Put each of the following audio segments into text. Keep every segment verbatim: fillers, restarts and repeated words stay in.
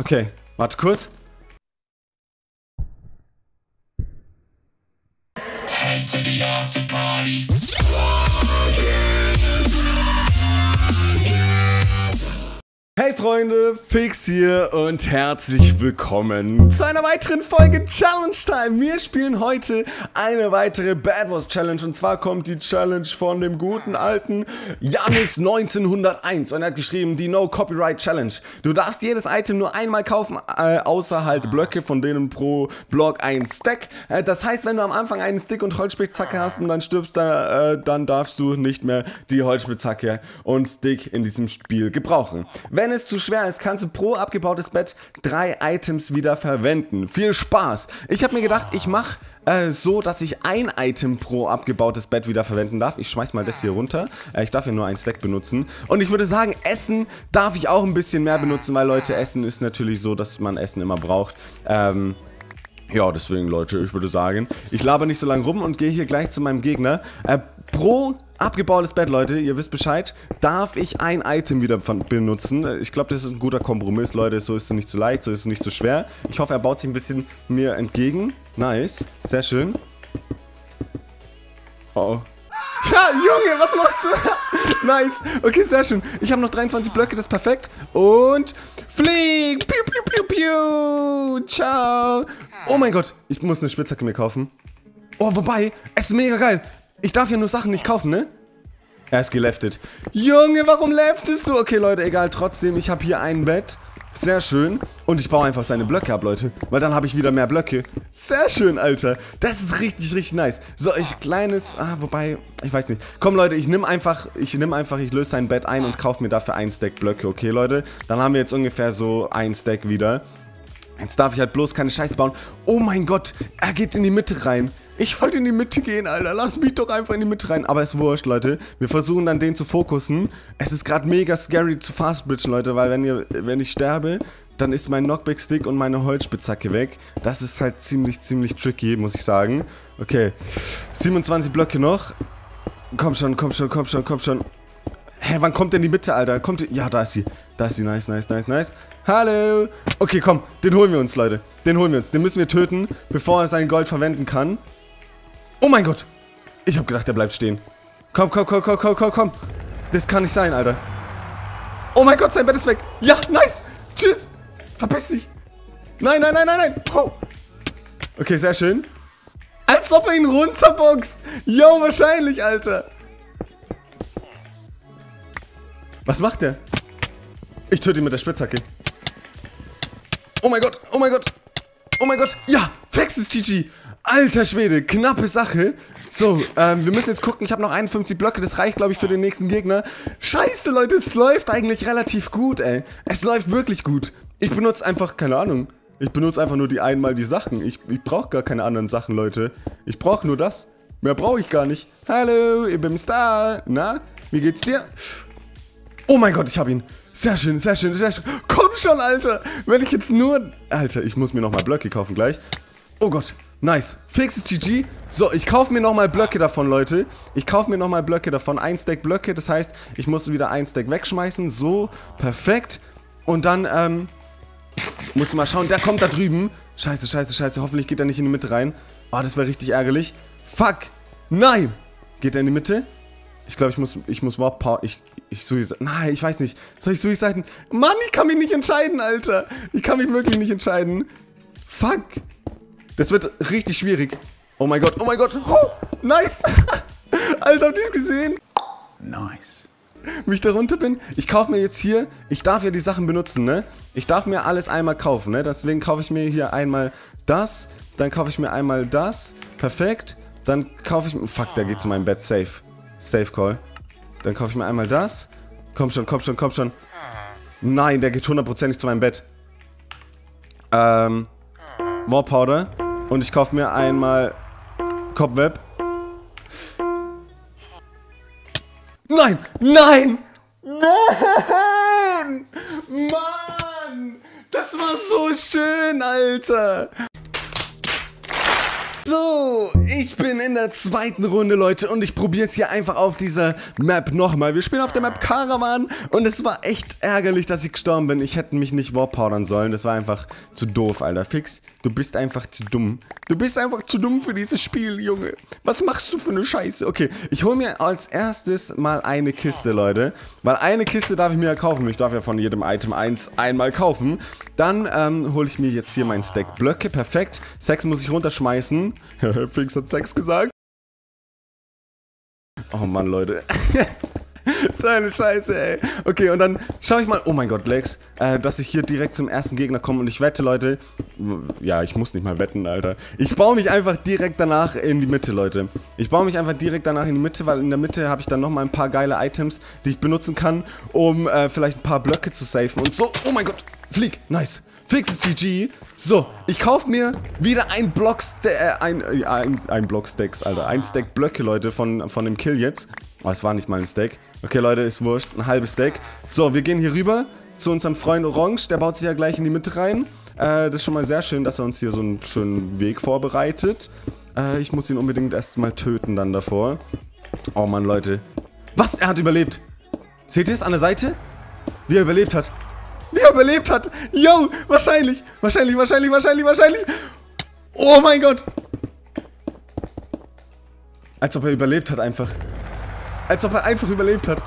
Okay, warte kurz. Head to the after party. Hey Freunde, Fixx hier und herzlich willkommen zu einer weiteren Folge Challenge Time. Wir spielen heute eine weitere Bad Wars Challenge und zwar kommt die Challenge von dem guten alten Janis neunzehnhunderteins und er hat geschrieben, die No Copyright Challenge. Du darfst jedes Item nur einmal kaufen, äh, außer halt Blöcke, von denen pro Block ein Stack. Äh, das heißt, wenn du am Anfang einen Stick und Holzspitzhacke hast und dann stirbst, äh, dann darfst du nicht mehr die Holzspitzhacke und Stick in diesem Spiel gebrauchen. Wenn Wenn es zu schwer ist, kannst du pro abgebautes Bett drei Items wieder verwenden. Viel Spaß! Ich habe mir gedacht, ich mache äh, so, dass ich ein Item pro abgebautes Bett wieder verwenden darf. Ich schmeiß mal das hier runter. Äh, ich darf hier nur einen Stack benutzen. Und ich würde sagen, Essen darf ich auch ein bisschen mehr benutzen, weil Leute, Essen ist natürlich so, dass man Essen immer braucht. Ähm... Ja, deswegen, Leute, ich würde sagen, ich laber nicht so lange rum und gehe hier gleich zu meinem Gegner. Äh, pro abgebautes Bett, Leute, ihr wisst Bescheid, darf ich ein Item wieder benutzen. Ich glaube, das ist ein guter Kompromiss, Leute. So ist es nicht zu leicht, so ist es nicht zu schwer. Ich hoffe, er baut sich ein bisschen mir entgegen. Nice, sehr schön. Oh, oh. Ja, Junge, was machst du? Nice, okay, sehr schön. Ich habe noch dreiundzwanzig Blöcke, das ist perfekt. Und flieg! Piu, piu, piu, piu! Ciao! Oh mein Gott, ich muss eine Spitzhacke mir kaufen. Oh, wobei, es ist mega geil. Ich darf ja nur Sachen nicht kaufen, ne? Er ist geleftet. Junge, warum leftest du? Okay, Leute, egal, trotzdem, ich habe hier ein Bett. Sehr schön. Und ich baue einfach seine Blöcke ab, Leute. Weil dann habe ich wieder mehr Blöcke. Sehr schön, Alter. Das ist richtig, richtig nice. So, ich kleines... Ah, wobei... Ich weiß nicht. Komm, Leute, ich nehme einfach... Ich nehme einfach... Ich löse sein Bett ein und kaufe mir dafür einen Stack Blöcke. Okay, Leute? Dann haben wir jetzt ungefähr so einen Stack wieder. Jetzt darf ich halt bloß keine Scheiße bauen. Oh mein Gott. Er geht in die Mitte rein. Ich wollte in die Mitte gehen, Alter. Lass mich doch einfach in die Mitte rein. Aber ist wurscht, Leute. Wir versuchen dann, den zu fokussen. Es ist gerade mega scary zu fastbridgen, Leute. Weil wenn, ihr, wenn ich sterbe, dann ist mein Knockback-Stick und meine Holzspitzhacke weg. Das ist halt ziemlich, ziemlich tricky, muss ich sagen. Okay. siebenundzwanzig Blöcke noch. Komm schon, komm schon, komm schon, komm schon. Hä, wann kommt denn die Mitte, Alter? Kommt die? Ja, da ist sie. Da ist sie. Nice, nice, nice, nice. Hallo. Okay, komm. Den holen wir uns, Leute. Den holen wir uns. Den müssen wir töten, bevor er sein Gold verwenden kann. Oh mein Gott. Ich habe gedacht, der bleibt stehen. Komm, komm, komm, komm, komm, komm, komm. Das kann nicht sein, Alter. Oh mein Gott, sein Bett ist weg. Ja, nice. Tschüss. Verpiss dich. Nein, nein, nein, nein, nein. Oh. Okay, sehr schön. Als ob er ihn runterboxt. Jo, wahrscheinlich, Alter. Was macht der? Ich töte ihn mit der Spitzhacke. Oh mein Gott, oh mein Gott. Oh mein Gott. Ja, Fixx ist G G. Alter Schwede, knappe Sache. So, ähm, wir müssen jetzt gucken. Ich habe noch einundfünfzig Blöcke. Das reicht, glaube ich, für den nächsten Gegner. Scheiße, Leute, es läuft eigentlich relativ gut, ey. Es läuft wirklich gut. Ich benutze einfach, keine Ahnung. Ich benutze einfach nur die einmal die Sachen. Ich, ich brauche gar keine anderen Sachen, Leute. Ich brauche nur das. Mehr brauche ich gar nicht. Hallo, ich bin's da. Na, wie geht's dir? Oh mein Gott, ich habe ihn. Sehr schön, sehr schön, sehr schön. Komm schon, Alter. Wenn ich jetzt nur... Alter, ich muss mir nochmal Blöcke kaufen gleich. Oh Gott. Nice. Fixx ist G G. So, ich kaufe mir nochmal Blöcke davon, Leute. Ich kaufe mir nochmal Blöcke davon. Ein Stack Blöcke. Das heißt, ich muss wieder ein Stack wegschmeißen. So, perfekt. Und dann, ähm, muss ich mal schauen. Der kommt da drüben. Scheiße, scheiße, scheiße. Hoffentlich geht er nicht in die Mitte rein. Oh, das wäre richtig ärgerlich. Fuck. Nein. Geht er in die Mitte? Ich glaube, ich muss, ich muss Warp Power... Ich, ich Suicide... Nein, ich weiß nicht. Soll ich Suicide... Mann, ich kann mich nicht entscheiden, Alter. Ich kann mich wirklich nicht entscheiden. Fuck. Das wird richtig schwierig. Oh mein Gott, oh mein Gott. Oh, nice. Alter, habt ihr es gesehen? Nice. Wie ich da runter bin? Ich kaufe mir jetzt hier... Ich darf ja die Sachen benutzen, ne? Ich darf mir alles einmal kaufen, ne? Deswegen kaufe ich mir hier einmal das. Dann kaufe ich mir einmal das. Perfekt. Dann kaufe ich... Fuck, der geht zu meinem Bett. Safe. Safe Call. Dann kaufe ich mir einmal das. Komm schon, komm schon, komm schon. Nein, der geht hundertprozentig zu meinem Bett. Ähm... Warpowder. Und ich kaufe mir einmal Cobweb. Nein! Nein! Nein! Mann! Das war so schön, Alter! So, ich bin in der zweiten Runde, Leute, und ich probiere es hier einfach auf dieser Map nochmal. Wir spielen auf der Map Caravan und es war echt ärgerlich, dass ich gestorben bin. Ich hätte mich nicht warpowdern sollen, das war einfach zu doof, Alter. Fixx, du bist einfach zu dumm. Du bist einfach zu dumm für dieses Spiel, Junge. Was machst du für eine Scheiße? Okay, ich hole mir als erstes mal eine Kiste, Leute. Weil eine Kiste darf ich mir ja kaufen. Ich darf ja von jedem Item eins einmal kaufen. Dann ähm, hole ich mir jetzt hier mein Stack Blöcke. Perfekt. Sex muss ich runterschmeißen. Fixx hat Sex gesagt. Oh Mann, Leute. So eine Scheiße, ey. Okay, und dann schaue ich mal, oh mein Gott, Lex, äh, dass ich hier direkt zum ersten Gegner komme. Und ich wette, Leute, ja, ich muss nicht mal wetten, Alter. Ich baue mich einfach direkt danach in die Mitte, Leute. Ich baue mich einfach direkt danach in die Mitte, weil in der Mitte habe ich dann nochmal ein paar geile Items, die ich benutzen kann, um äh, vielleicht ein paar Blöcke zu safen und so. Oh mein Gott, flieg, nice. Fixx ist G G. So, ich kaufe mir wieder ein Block, äh, ein, äh, ein, ein Block Stacks, Alter. Ein Stack Blöcke, Leute, von, von dem Kill jetzt. Oh, es war nicht mal ein Stack. Okay, Leute, ist wurscht. Ein halbes Stack. So, wir gehen hier rüber zu unserem Freund Orange. Der baut sich ja gleich in die Mitte rein. Äh, das ist schon mal sehr schön, dass er uns hier so einen schönen Weg vorbereitet. Äh, ich muss ihn unbedingt erstmal töten dann davor. Oh Mann, Leute. Was? Er hat überlebt. Seht ihr es an der Seite? Wie er überlebt hat. Wie er überlebt hat. Yo, wahrscheinlich. Wahrscheinlich, wahrscheinlich, wahrscheinlich, wahrscheinlich. Oh mein Gott. Als ob er überlebt hat einfach. Als ob er einfach überlebt hat.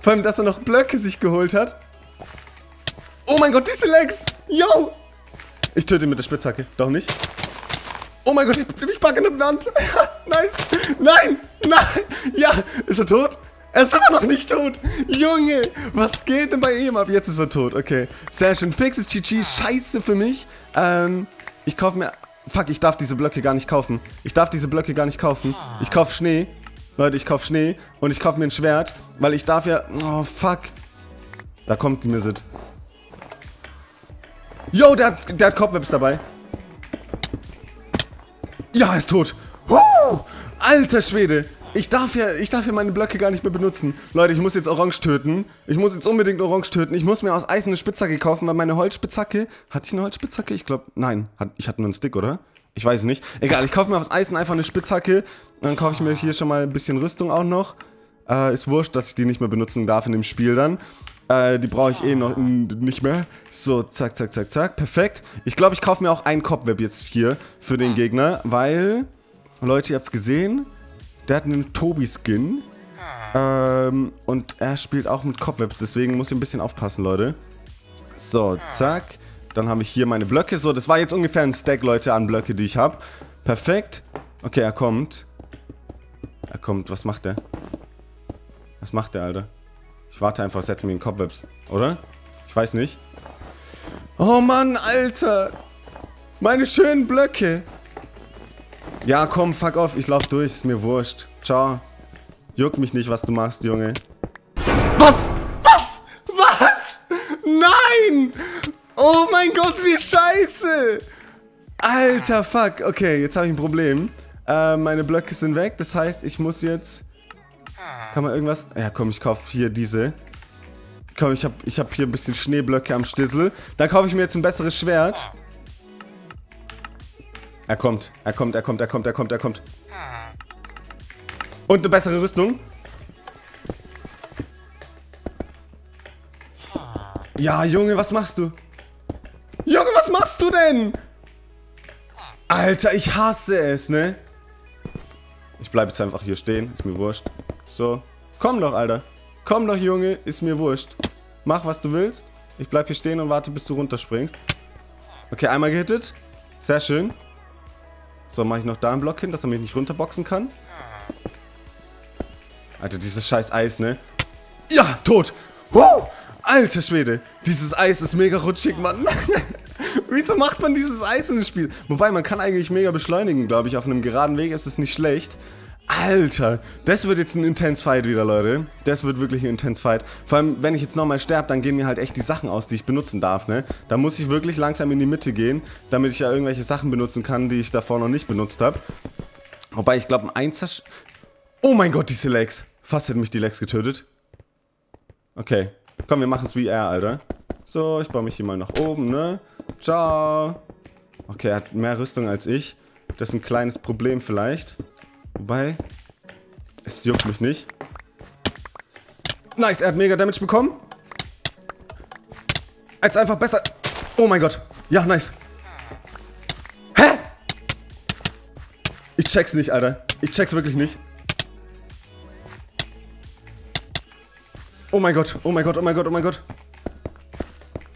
Vor allem, dass er noch Blöcke sich geholt hat. Oh mein Gott, diese Legs. Yo. Ich töte ihn mit der Spitzhacke. Doch nicht. Oh mein Gott, ich, ich packe ihn in der Hand. Nice. Nein. Nein. Ja. Ist er tot? Er ist immer noch nicht tot. Junge, was geht denn bei ihm ab? Jetzt ist er tot, okay. Sehr schön. Fixx ist G G. Scheiße für mich. Ähm, ich kaufe mir... Fuck, ich darf diese Blöcke gar nicht kaufen. Ich darf diese Blöcke gar nicht kaufen. Ich kaufe Schnee. Leute, ich kaufe Schnee. Und ich kaufe mir ein Schwert. Weil ich darf ja... Oh, fuck. Da kommt die Missit. Yo, der hat, der hat Cobwebs dabei. Ja, er ist tot. Huh. Alter Schwede. Ich darf ja, ich darf ja meine Blöcke gar nicht mehr benutzen. Leute, ich muss jetzt Orange töten. Ich muss jetzt unbedingt Orange töten. Ich muss mir aus Eis eine Spitzhacke kaufen, weil meine Holzspitzhacke... Hatte ich eine Holzspitzhacke? Ich glaube... Nein, hat, ich hatte nur einen Stick, oder? Ich weiß nicht. Egal, ich kaufe mir aus Eisen einfach eine Spitzhacke. Dann kaufe ich mir hier schon mal ein bisschen Rüstung auch noch. Äh, ist wurscht, dass ich die nicht mehr benutzen darf in dem Spiel dann. Äh, die brauche ich eh noch nicht mehr. So, zack, zack, zack, zack. Perfekt. Ich glaube, ich kaufe mir auch einen Cobweb jetzt hier für den Gegner, weil... Leute, ihr habt es gesehen... Der hat einen Tobi-Skin. Ähm, und er spielt auch mit Cobwebs. Deswegen muss ich ein bisschen aufpassen, Leute. So, zack. Dann habe ich hier meine Blöcke. So, das war jetzt ungefähr ein Stack, Leute, an Blöcke, die ich habe. Perfekt. Okay, er kommt. Er kommt. Was macht der? Was macht der, Alter? Ich warte einfach, setze mir den Cobwebs. Oder? Ich weiß nicht. Oh Mann, Alter. Meine schönen Blöcke. Ja, komm, fuck off, ich lauf durch, ist mir wurscht. Ciao. Juckt mich nicht, was du machst, Junge. Was? Was? Was? Nein! Oh mein Gott, wie scheiße! Alter, fuck. Okay, jetzt habe ich ein Problem. Äh, meine Blöcke sind weg, das heißt, ich muss jetzt... Kann man irgendwas... Ja, komm, ich kaufe hier diese. Komm, ich habe ich hab hier ein bisschen Schneeblöcke am Stissel. Dann kaufe ich mir jetzt ein besseres Schwert. Er kommt, er kommt, er kommt, er kommt, er kommt, er kommt. Und eine bessere Rüstung. Ja, Junge, was machst du? Junge, was machst du denn? Alter, ich hasse es, ne? Ich bleibe jetzt einfach hier stehen, ist mir wurscht. So, komm doch, Alter. Komm doch, Junge, ist mir wurscht. Mach, was du willst. Ich bleib hier stehen und warte, bis du runterspringst. Okay, einmal gehittet. Sehr schön. So, mache ich noch da einen Block hin, dass er mich nicht runterboxen kann. Alter, dieses scheiß Eis, ne? Ja, tot! Wow! Alter Schwede! Dieses Eis ist mega rutschig, Mann! Wieso macht man dieses Eis in dem Spiel? Wobei, man kann eigentlich mega beschleunigen, glaube ich. Auf einem geraden Weg ist es nicht schlecht. Alter, das wird jetzt ein Intense Fight wieder, Leute. Das wird wirklich ein Intense Fight. Vor allem, wenn ich jetzt nochmal sterbe, dann gehen mir halt echt die Sachen aus, die ich benutzen darf, ne? Da muss ich wirklich langsam in die Mitte gehen, damit ich ja irgendwelche Sachen benutzen kann, die ich davor noch nicht benutzt habe. Wobei, ich glaube, ein Einser... Oh mein Gott, diese Legs. Fast hätten mich die Legs getötet. Okay. Komm, wir machen es wie er, Alter. So, ich baue mich hier mal nach oben, ne? Ciao. Okay, er hat mehr Rüstung als ich. Das ist ein kleines Problem vielleicht. Wobei, es juckt mich nicht. Nice, er hat mega Damage bekommen. Als einfach besser. Oh mein Gott. Ja, nice. Hä? Ich check's nicht, Alter. Ich check's wirklich nicht. Oh mein Gott, oh mein Gott, oh mein Gott, oh mein Gott.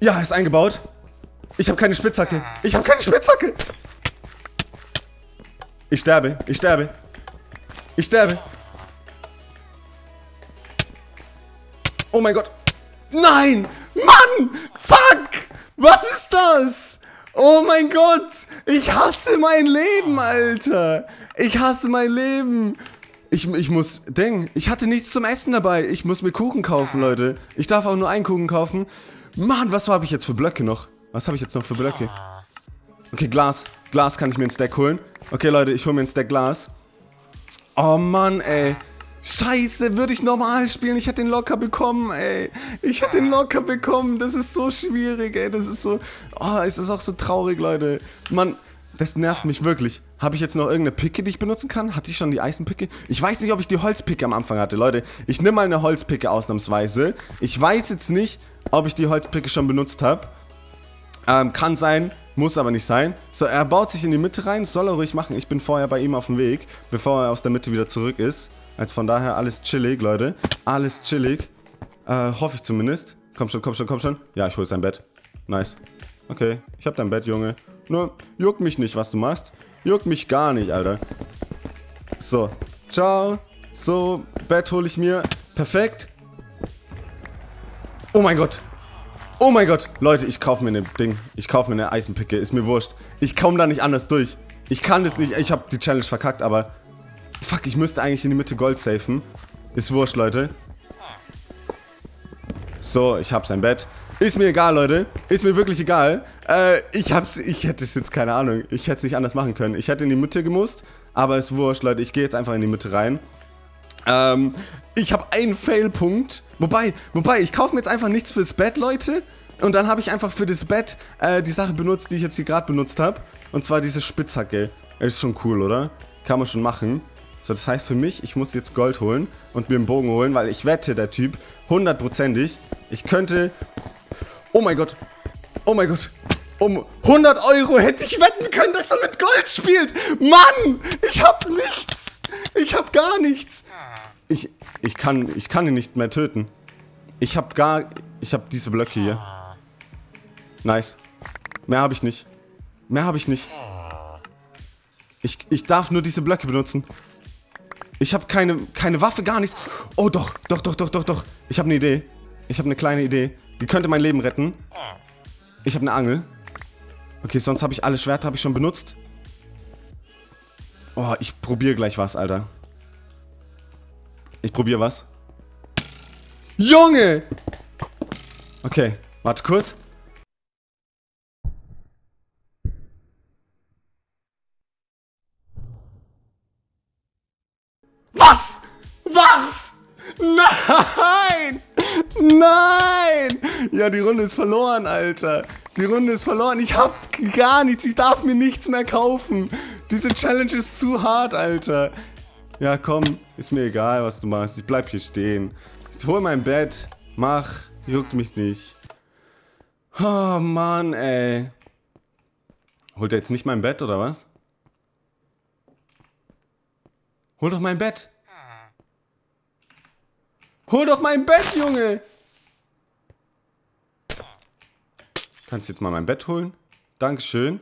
Ja, ist eingebaut. Ich habe keine Spitzhacke. Ich habe keine Spitzhacke. Ich sterbe, ich sterbe. Ich sterbe. Oh mein Gott. Nein! Mann! Fuck! Was ist das? Oh mein Gott! Ich hasse mein Leben, Alter! Ich hasse mein Leben! Ich, ich muss... Ding, ich hatte nichts zum Essen dabei. Ich muss mir Kuchen kaufen, Leute. Ich darf auch nur einen Kuchen kaufen. Mann, was habe ich jetzt für Blöcke noch? Was habe ich jetzt noch für Blöcke? Okay, Glas. Glas kann ich mir ins Deck holen. Okay, Leute, ich hole mir ins Deck Glas. Oh Mann, ey. Scheiße, würde ich normal spielen? Ich hätte den locker bekommen, ey. Ich hätte den locker bekommen. Das ist so schwierig, ey. Das ist so... Oh, es ist auch so traurig, Leute. Mann, das nervt mich wirklich. Habe ich jetzt noch irgendeine Picke, die ich benutzen kann? Hatte ich schon die Eisenpicke? Ich weiß nicht, ob ich die Holzpicke am Anfang hatte, Leute. Ich nehme mal eine Holzpicke ausnahmsweise. Ich weiß jetzt nicht, ob ich die Holzpicke schon benutzt habe. Ähm, kann sein... Muss aber nicht sein. So, er baut sich in die Mitte rein. Soll er ruhig machen. Ich bin vorher bei ihm auf dem Weg, bevor er aus der Mitte wieder zurück ist. Also von daher alles chillig, Leute. Alles chillig. Äh, hoffe ich zumindest. Komm schon, komm schon, komm schon. Ja, ich hole sein Bett. Nice. Okay, ich hab dein Bett, Junge. Nur, juckt mich nicht, was du machst. Juckt mich gar nicht, Alter. So, ciao. So, Bett hole ich mir. Perfekt. Oh mein Gott. Oh mein Gott, Leute, ich kaufe mir ne Ding. Ich kaufe mir eine Eisenpicke, ist mir wurscht. Ich komme da nicht anders durch. Ich kann das nicht, ich habe die Challenge verkackt, aber... Fuck, ich müsste eigentlich in die Mitte Gold safen. Ist wurscht, Leute. So, ich habe sein Bett. Ist mir egal, Leute. Ist mir wirklich egal. Äh, ich hab's, ich hätte es jetzt, keine Ahnung. Ich hätte es nicht anders machen können. Ich hätte in die Mitte gemusst, aber ist wurscht, Leute. Ich gehe jetzt einfach in die Mitte rein. Ähm... Ich habe einen Fail-Punkt. Wobei, wobei, ich kaufe mir jetzt einfach nichts fürs Bett, Leute. Und dann habe ich einfach für das Bett äh, die Sache benutzt, die ich jetzt hier gerade benutzt habe. Und zwar diese Spitzhacke. Ist schon cool, oder? Kann man schon machen. So, das heißt für mich, ich muss jetzt Gold holen und mir einen Bogen holen, weil ich wette, der Typ, hundertprozentig, ich könnte... Oh mein Gott. Oh mein Gott. Um hundert Euro hätte ich wetten können, dass er mit Gold spielt. Mann, ich habe nichts. Ich habe gar nichts. Ich, ich, kann, ich kann ihn nicht mehr töten. Ich hab gar... Ich hab diese Blöcke hier. Nice. Mehr habe ich nicht. Mehr habe ich nicht. Ich, ich darf nur diese Blöcke benutzen. Ich hab keine, keine Waffe, gar nichts. Oh doch, doch, doch, doch, doch, doch. Ich hab eine Idee. Ich hab eine kleine Idee. Die könnte mein Leben retten. Ich hab eine Angel. Okay, sonst habe ich alle Schwerter habe ich schon benutzt. Oh, ich probiere gleich was, Alter. Ich probiere was. Junge! Okay, warte kurz. Was? Was? Nein! Nein! Ja, die Runde ist verloren, Alter. Die Runde ist verloren. Ich hab gar nichts. Ich darf mir nichts mehr kaufen. Diese Challenge ist zu hart, Alter. Ja, komm, ist mir egal, was du machst. Ich bleib hier stehen. Ich hol mein Bett. Mach. Juckt mich nicht. Oh, Mann, ey. Holt er jetzt nicht mein Bett, oder was? Hol doch mein Bett. Hol doch mein Bett, Junge. Kannst du jetzt mal mein Bett holen? Dankeschön.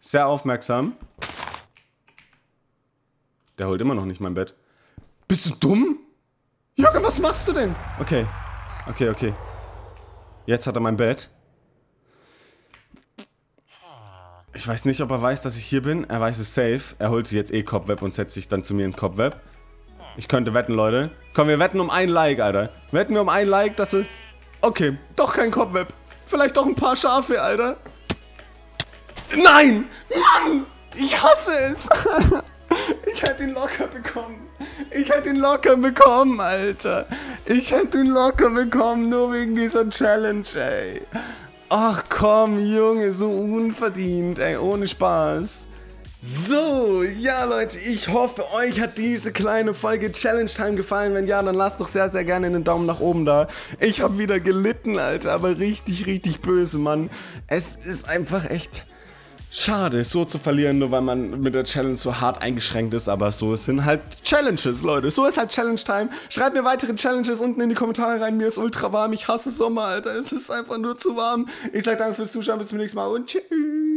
Sehr aufmerksam. Der holt immer noch nicht mein Bett. Bist du dumm? Junge, was machst du denn? Okay. Okay, okay. Jetzt hat er mein Bett. Ich weiß nicht, ob er weiß, dass ich hier bin. Er weiß es safe. Er holt sich jetzt eh Cobweb und setzt sich dann zu mir in Cobweb. Ich könnte wetten, Leute. Komm, wir wetten um ein Like, Alter. Wetten wir um ein Like, dass er... Okay, doch kein Cobweb. Vielleicht doch ein paar Schafe, Alter. Nein! Mann! Ich hasse es! Ich hätte ihn locker bekommen. Ich hätte ihn locker bekommen, Alter. Ich hätte ihn locker bekommen, nur wegen dieser Challenge, ey. Ach komm, Junge, so unverdient, ey, ohne Spaß. So, ja Leute, ich hoffe, euch hat diese kleine Folge Challenge Time gefallen. Wenn ja, dann lasst doch sehr, sehr gerne einen Daumen nach oben da. Ich habe wieder gelitten, Alter, aber richtig, richtig böse, Mann. Es ist einfach echt schade, so zu verlieren, nur weil man mit der Challenge so hart eingeschränkt ist, aber so sind halt Challenges, Leute. So ist halt Challenge Time. Schreibt mir weitere Challenges unten in die Kommentare rein. Mir ist ultra warm, ich hasse Sommer, Alter. Es ist einfach nur zu warm. Ich sage danke fürs Zuschauen, bis zum nächsten Mal und tschüss.